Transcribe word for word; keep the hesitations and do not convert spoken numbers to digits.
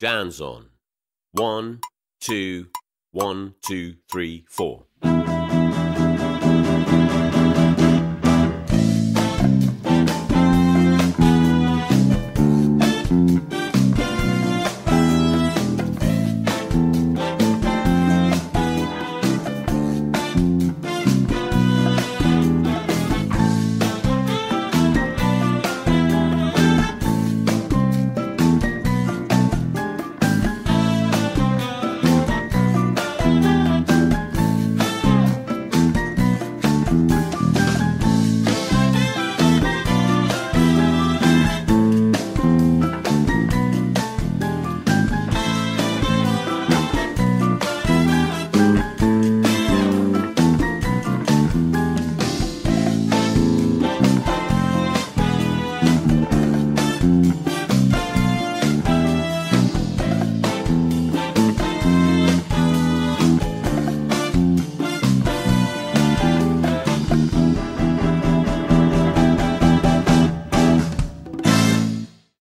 Danzon. One, two, one, two, three, four.